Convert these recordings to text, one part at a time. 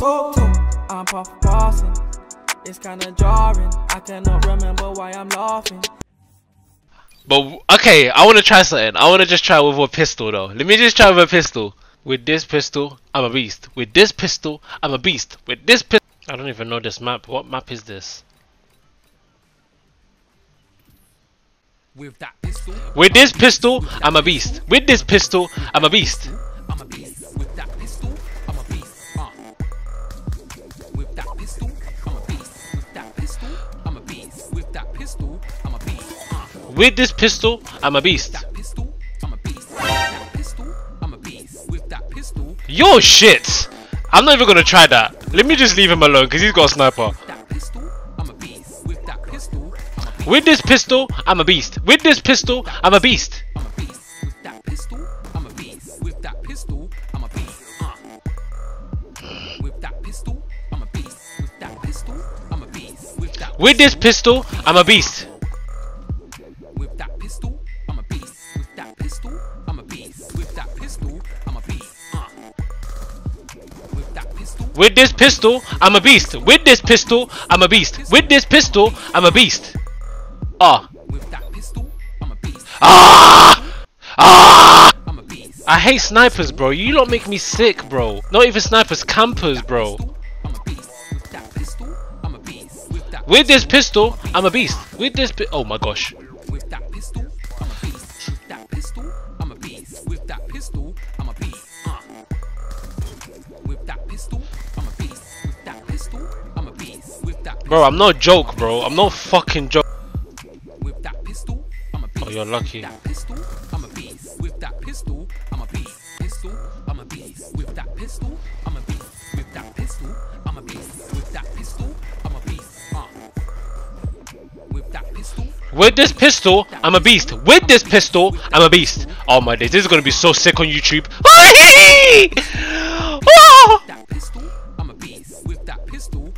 talk to. I'm Puff Parson. It's kinda jarring. I cannot remember why I'm laughing. But okay, I wanna try something. I wanna just try with a pistol though. Let me just try with a pistol. With this pistol, I'm a beast. With this pistol, I'm a beast. With this pistol, I don't even know this map. What map is this? With that pistol. With this pistol, I'm a beast. With this pistol, I'm a beast. I'm a beast. With that pistol, I'm a beast. With that pistol, I'm a beast. With that pistol, I'm a beast. With that pistol, I'm a beast. With this pistol, I'm a beast. With that pistol, I'm a beast. With that pistol, I'm a beast. With that pistol. Yo, shit! I'm not even gonna try that. Let me just leave him alone because he's got a sniper. With this pistol, I'm a beast. With this pistol, I'm a beast. With that pistol, I'm a beast. With that pistol, I'm a beast. With that pistol, I'm a beast. With that pistol, I'm a beast. With this pistol, I'm a beast. With that pistol, I'm a beast. With that pistol, I'm a beast. With that pistol, I'm a beast. With that pistol. With this pistol, I'm a beast. With this pistol, I'm a beast. With this pistol, I'm a beast. With that pistol, I'm a beast. I'm a beast. I hate snipers, bro. You lot make me sick, bro. Not even snipers, campers, bro. With that pistol, I'm a beast. With this pistol, I'm a beast. With this oh my gosh. With that pistol, I'm a beast. With that pistol, I'm a beast. With that pistol, I'm a beast. With that pistol, I'm a beast. With that pistol, I'm a beast. With that pistol. Bro, I'm no joke, bro. I'm no fucking joke. You're lucky. That pistol, I'm a beast. With that pistol, I'm a beast. Pistol, I'm a beast. With that pistol, I'm a beast. With that pistol, I'm a beast. With that pistol, I'm a beast. With that pistol. With this pistol, I'm a beast. With this pistol, I'm a beast. Oh my days, this is gonna be so sick on YouTube. That pistol, I'm a beast. With that pistol, I'm a beast. With that pistol.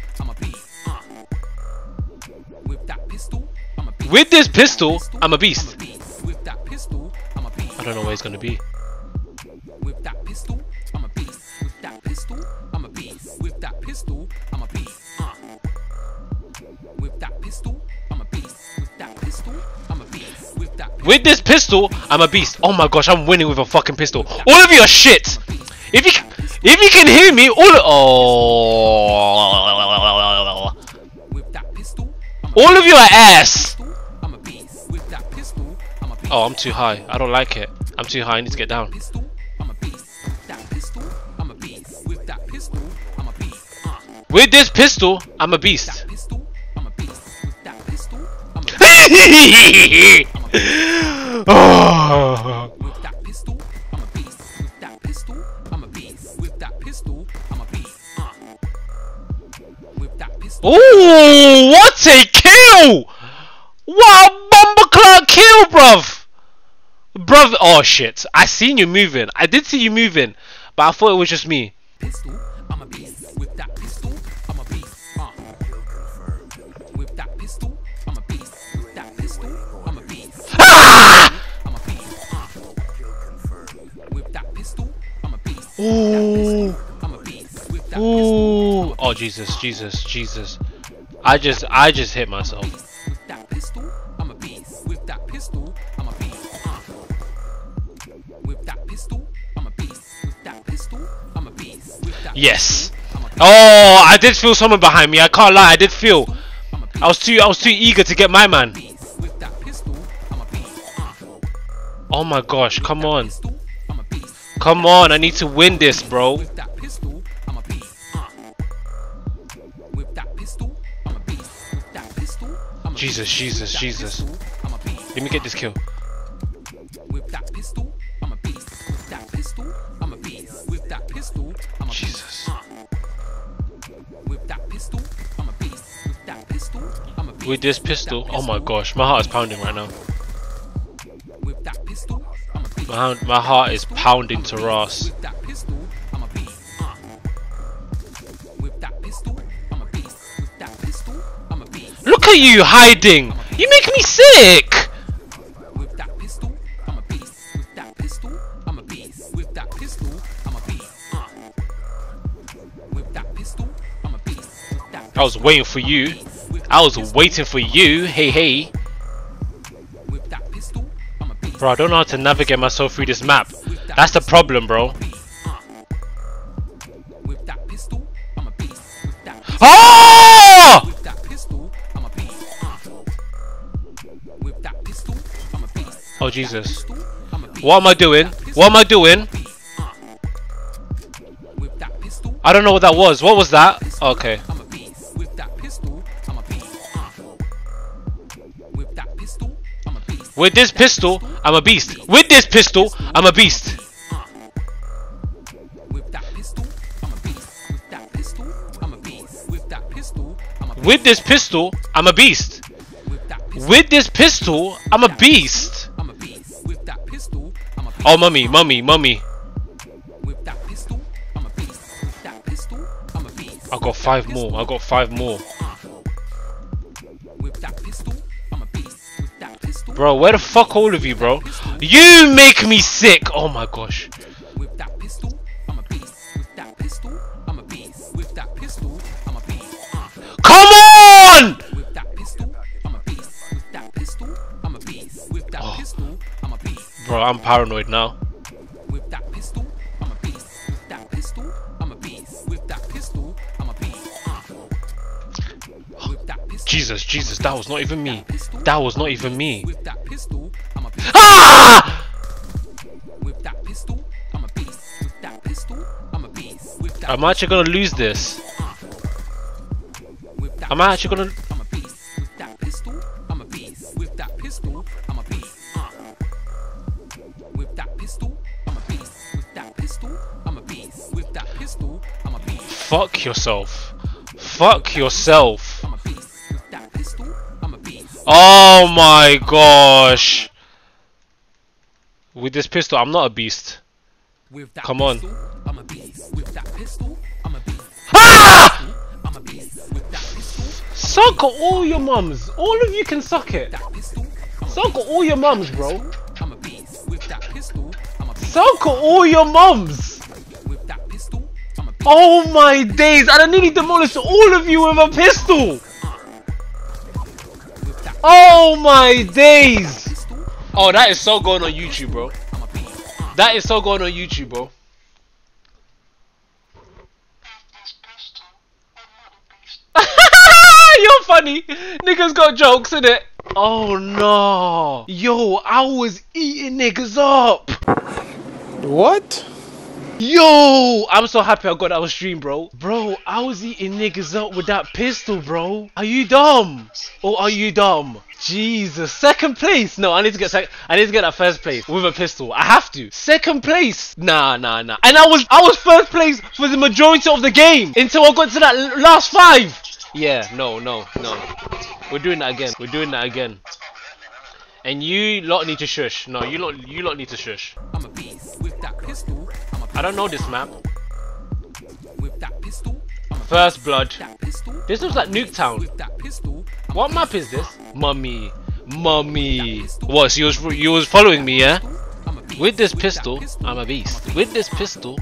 With this pistol, I'm a beast. With that pistol, I'm a beast. I don't know where he's gonna be. With that pistol, I'm a beast. With that pistol, I'm a beast. With that pistol, I'm a beast. With that pistol, I'm a beast. With that pistol, I'm a beast. With that pistol. With this pistol, I'm a beast. Oh my gosh, I'm winning with a fucking pistol. All of you are shit. If you can hear me, all of you are ass. Oh, I'm too high. I don't like it. I'm too high. I need to get down. With this pistol, I'm a beast. Oh. Ooh, what a kill! What a bumbleclot kill, bruv! Brother, oh shit, I seen you moving. I did see you moving, but I thought it was just me. Pistol, I'm a beast. With that pistol, I'm a beast. With that pistol, I'm a beast. With that pistol, I'm a beast. I'm a beast. With that pistol, I'm a beast. Ooh. I'm a beast. With that pistol. Oh Jesus, Jesus, Jesus. I just hit myself. With that pistol, I'm a beast. With that pistol, I'm a beast. With that pistol, I'm a beast. With that pistol, I'm a beast. With that yes. Pistol, oh, I did feel someone behind me. I can't lie. I did feel. I was too eager to get my man. With that pistol, I'm a beast. Oh my gosh! Come on. Pistol, I'm a beast. Come on! I need to win this, bro. With that pistol, I'm a beast. With that pistol, I'm a beast. With that pistol, I'm a beast. Jesus, Jesus, Jesus. Pistol, I'm a beast. Let me get this kill. With that pistol. I'm a beast. With that pistol, I'm a Jesus. With that pistol, I'm a beast. With that pistol, I'm a beast. With this pistol, oh my gosh, my heart is pounding right now. With that pistol, I'm a beast. My heart is pounding to Ross. With that pistol, I'm a beast. With that pistol, I'm a beast. With that pistol, I'm a beast. Look at you hiding! You make me sick! With that pistol, I was waiting for you. I was waiting for you. Hey, hey. Bro, I don't know how to navigate myself through this map. That's the problem, bro. Oh! Oh, Jesus. What am I doing? What am I doing? I don't know what that was. What was that? Okay. With this pistol, I'm a beast. With this pistol, I'm a beast. With this pistol, I'm a beast. With this pistol, I'm a beast. Oh, mummy, mummy, mummy. I got 5 more. I got 5 more. Bro, where the fuck all of you, bro? You make me sick. Oh my gosh. Come on! Oh. Bro, I'm paranoid now. Jesus, Jesus, that was not even me. That was not even me. Ah! I'm actually gonna lose this. I'm actually gonna. Fuck yourself. Fuck yourself. Oh my gosh. With this pistol, I'm not a beast. Come on. Suck all your mums. All of you can suck it. Suck all your mums, bro. Suck all your mums. Oh my days. I nearly demolished all of you with a pistol. Oh my days! Oh, that is so going on YouTube, bro. That is so going on YouTube, bro. You're funny. Niggas got jokes in it. Oh no. Yo, I was eating niggas up. What? Yo, I'm so happy I got that on stream, bro. Bro, I was eating niggas up with that pistol, bro. Are you dumb? Or are you dumb? Jesus, second place. No, I need to get that first place with a pistol. I have to. Second place. Nah, nah, nah. And I was first place for the majority of the game until I got to that last 5. Yeah, no, no, no. We're doing that again. We're doing that again. And you lot need to shush. No, you lot need to shush. I'm a beast with that pistol. I don't know this map. First blood. This looks like Nuketown. What map is this? Mummy. Mummy. What, so you was following me, yeah? With this pistol, I'm a beast. With this pistol.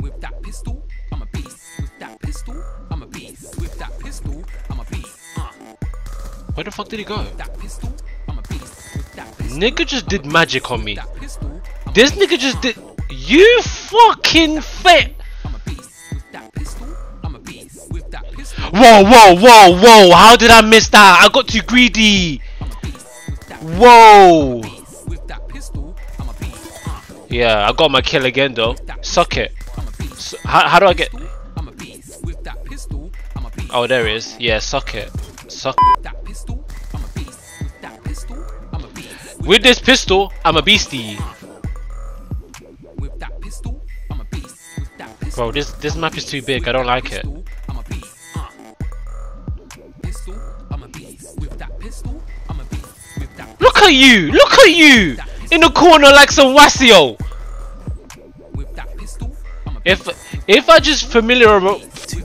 With that pistol, I'm a beast. With that pistol, I'm a beast. With that pistol, I'm a beast. Where the fuck did he go? Nigga just did magic on me. This nigga just did. You fucking fit. Whoa, whoa, whoa, whoa. How did I miss that? I got too greedy. Whoa. Yeah, I got my kill again though. Suck it. So, how do I get... Oh, there it is. Yeah, suck it. Suck it. With this pistol, I'm a beastie. Bro, this map is too big. I don't like it. Look at you! Look at you! In the corner like some wassio! If I just familiarize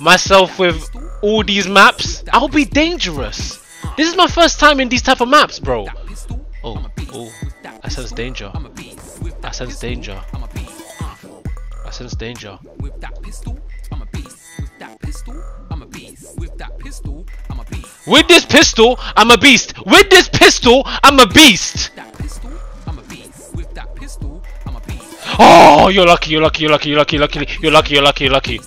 myself with all these maps, I'll be dangerous. This is my first time in these type of maps, bro. Oh, oh. I sense danger. I sense danger. sense danger. With that pistol, I'm a beast. With that pistol, I'm a beast. With that pistol, I'm a beast. With this pistol, I'm a beast. With this pistol, I'm a beast. Oh, you're lucky, you're lucky, you're lucky, you're lucky, lucky, you're lucky, you're lucky, you're lucky.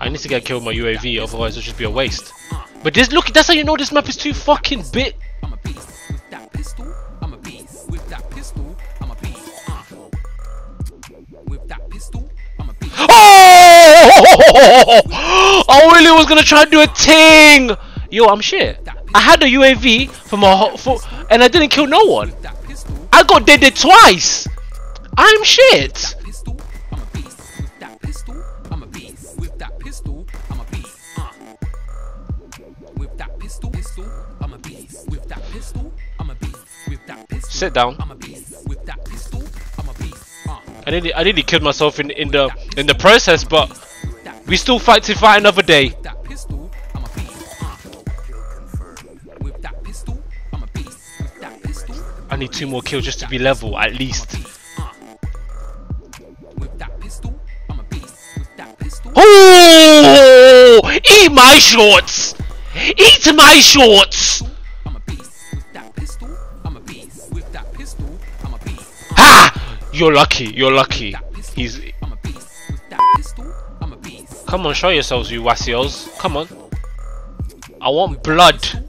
I need to get killed with my UAV, otherwise it'll just be a waste. But this, look, that's how you know this map is too fucking bit. I'm a beast with that pistol, I'm a beast with that pistol, I'm a beast. With that pistol, I'm a beast. Oh! I really was gonna try and do a ting. Yo, I'm shit. I had a UAV for my and I didn't kill no one. I got dead twice. I'm shit. I'm a beast with that pistol. I'm a beast with that pistol. I'm a beast. With that pistol, I'm a beast with that pistol. I'm a beast with that pistol. Sit down. I'm a beast with that pistol. I'm a beast. I nearly killed myself in the process, but we still fight to fight another day. With that pistol, I'm a beast. With that pistol, I'm a beast. With that pistol. I need 2 more kills just to be level at least. Oh! Eat my shorts! Eat my shorts! I'm a beast with that pistol. I'm a beast with that pistol. I'm a beast. Ha! You're lucky. You're lucky. He's. I'm a beast with that pistol. I'm a beast. Come on, show yourselves, you wassios. Come on. I want blood.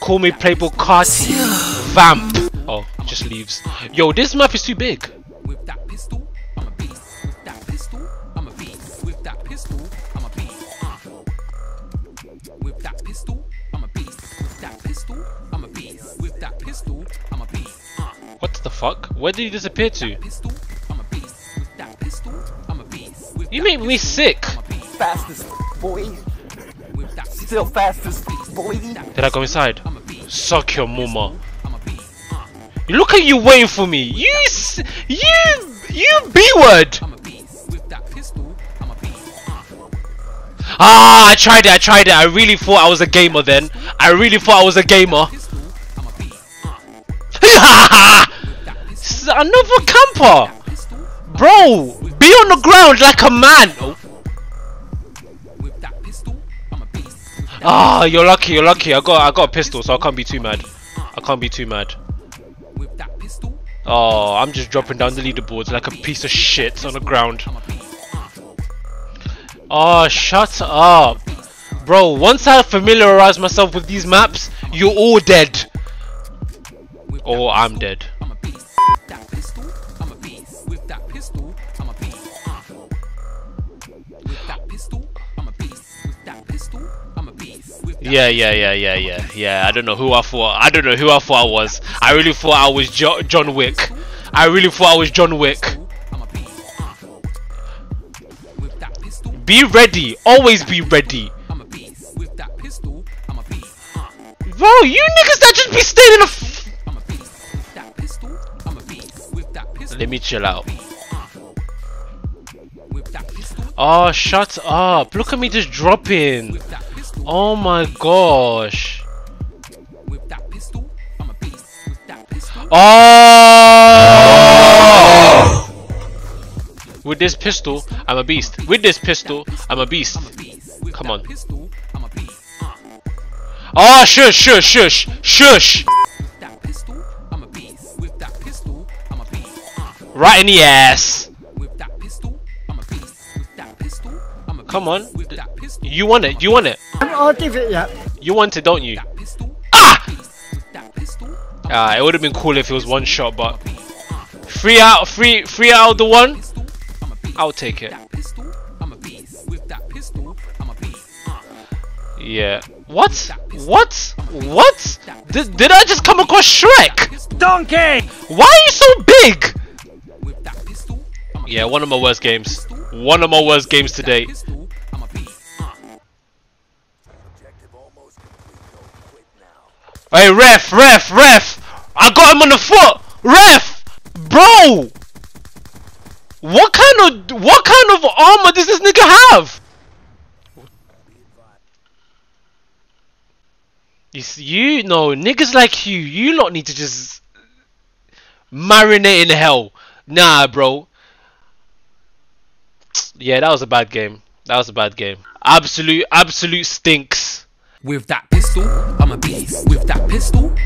Call me Playboy Carty. Vamp. Oh, just leaves. Yo, this map is too big. With that pistol. What the fuck? Where did he disappear to? You make me sick. Fastest boy. Still fastest boy. Did I go inside? Suck your mama. Look at you waiting for me. You B-word. Ah, I tried it. I really thought I was a gamer then. I really thought I was a gamer. Another camper, bro. Be on the ground like a man. Ah, you're lucky. You're lucky. I got a pistol, so I can't be too mad. I can't be too mad. Oh, I'm just dropping down the leaderboards like a piece of shit on the ground. Oh, shut up, bro. Once I familiarize myself with these maps, you're all dead. Oh, I'm dead. Yeah. I don't know who I thought I was. I really thought I was John Wick. I really thought I was John Wick. Be ready. Always be ready. Bro, you niggas that just be staying in a Let me chill out. Oh, shut up. Look at me just dropping. Oh my gosh. Oh! With this pistol, I'm a beast. With this pistol, I'm a beast. Come on. Oh, shush, shush, shush, shush. Right in the ass. Come on. You want it. You want it. I'll give it that. You want it, don't you? Ah, it would have been cool if it was 1 shot, but 3 out of the 1. I'll take it. Yeah. What? What? What? Did I just come across Shrek? Donkey! Why are you so big? Yeah, one of my worst games. One of my worst games to date. Hey, ref! I got him on the foot, ref, bro. What kind of armor does this nigga have? You know, niggas like you lot need to just marinate in hell. Nah, bro. Yeah, that was a bad game. That was a bad game. Absolute stinks. With that pistol, I'm a beast. With that pistol,